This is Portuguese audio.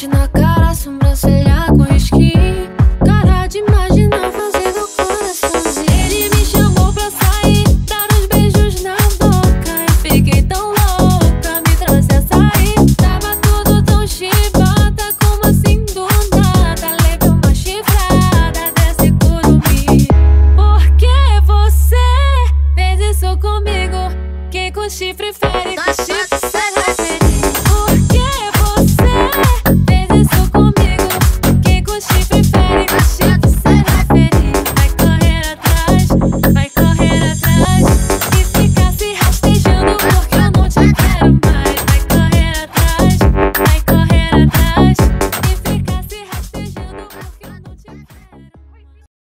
Bate na cara, a sobrancelha com esqui. Cara de imaginar fazendo corações. Ele me chamou pra sair, dar uns beijos na boca. E fiquei tão louca, me trouxe a sair. Tava tudo tão chibata, como assim do nada. Levei uma chifrada desse curumim. Por que você fez isso comigo? Quem com chifre fere, com chifre.